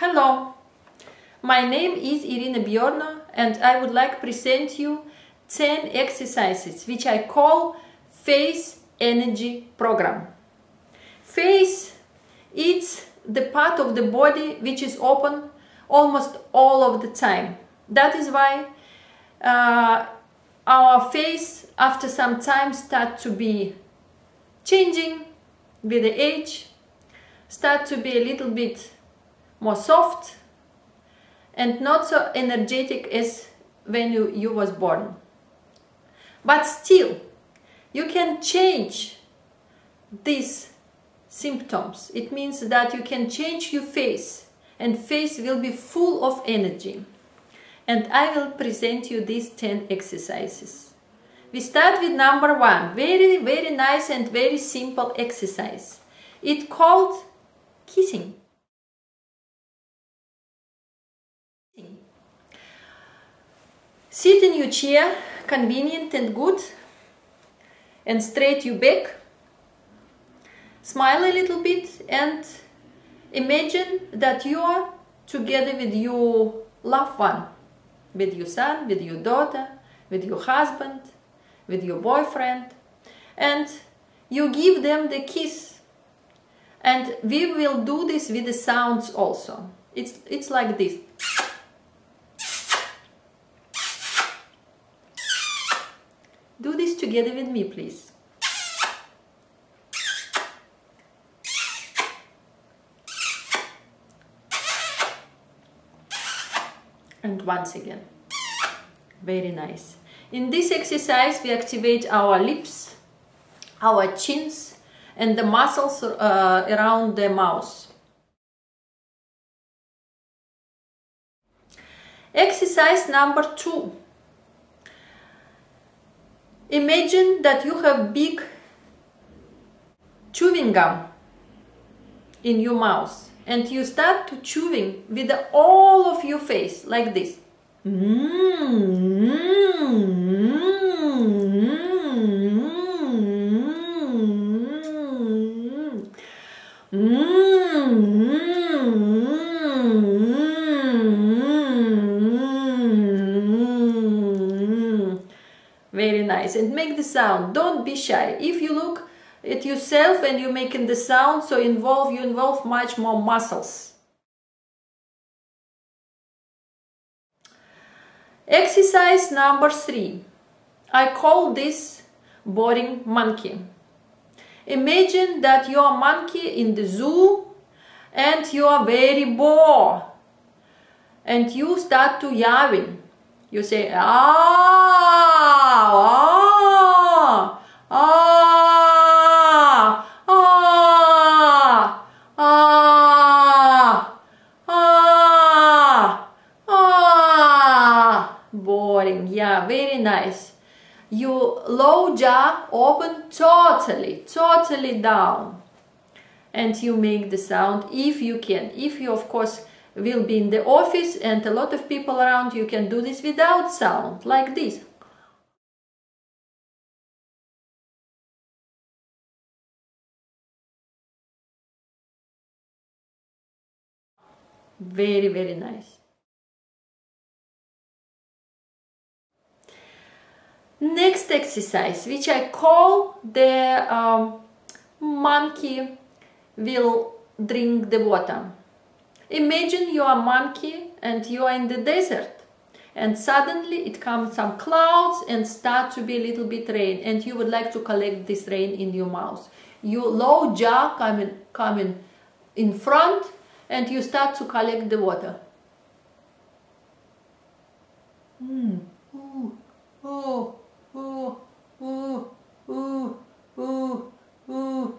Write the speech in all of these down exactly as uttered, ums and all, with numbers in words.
Hello, my name is Irina Bjørnø and I would like to present you ten exercises which I call Face Energy Program. Face, it's the part of the body which is open almost all of the time. That is why uh, our face after some time starts to be changing with the age, start to be a little bit more soft and not so energetic as when you, you was born. But still, you can change these symptoms. It means that you can change your face and face will be full of energy. And I will present you these ten exercises. We start with number one, very, very nice and very simple exercise. It's called kissing. Sit in your chair, convenient and good, and straight your back. Smile a little bit and imagine that you are together with your loved one, with your son, with your daughter, with your husband, with your boyfriend, and you give them the kiss. And we will do this with the sounds also. It's, it's like this. Do this together with me, please. And once again. Very nice. In this exercise, we activate our lips, our chins, and the muscles uh, around the mouth. Exercise number two. Imagine that you have big chewing gum in your mouth and you start to chewing with the, all of your face like this. Very nice, and make the sound. Don't be shy. If you look at yourself and you're making the sound, so involve you involve much more muscles. Exercise number three. I call this boring monkey. Imagine that you are a monkey in the zoo and you are very bored and you start to yawn. You say, ah, ah, ah, ah, ah, ah, ah, boring. Yeah, very nice. Your low jaw open totally, totally down. And you make the sound if you can. If you, of course, will be in the office and a lot of people around, you can do this without sound, like this. Very, very nice. Next exercise, which I call the um, monkey will drink the water. Imagine you are a monkey and you are in the desert and suddenly it comes some clouds and start to be a little bit rain and you would like to collect this rain in your mouth. Your low jaw coming, coming in front and you start to collect the water. Mm. Ooh. Ooh. Ooh. Ooh. Ooh. Ooh. Ooh. Ooh.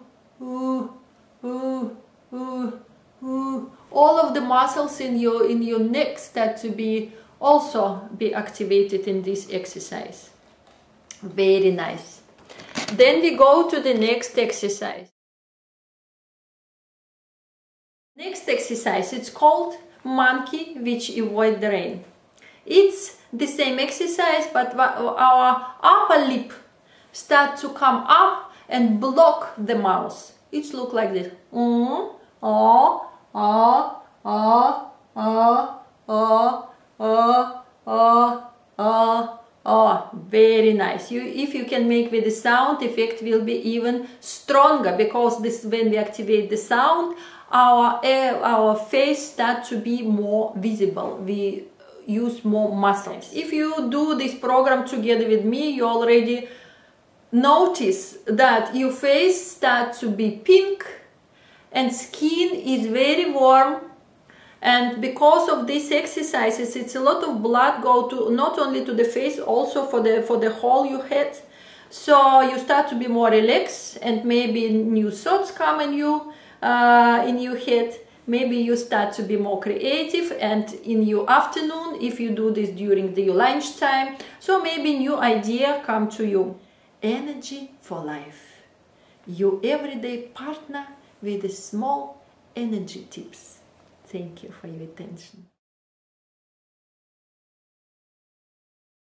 Ooh. Ooh. Ooh. All of the muscles in your in your neck start to be also be activated in this exercise. Very nice. Then we go to the next exercise. Next exercise, it's called monkey which avoid the rain. It's the same exercise, but our upper lip starts to come up and block the mouth. It looks like this. Mm-hmm. Oh. Ah, ah, nice. You, if you can make with the sound, effect will be even stronger, because this, when we activate the sound, our air, our face starts to be more visible. We use more muscles. If you do this program together with me, you already notice that your face starts to be pink and skin is very warm. And because of these exercises, it's a lot of blood go to not only to the face, also for the for the whole your head. So you start to be more relaxed, and maybe new thoughts come in you uh, in your head. Maybe you start to be more creative, and in your afternoon, if you do this during the lunch time, so maybe new idea come to you. Energy for life. Your everyday partner with the small energy tips. Thank you for your attention.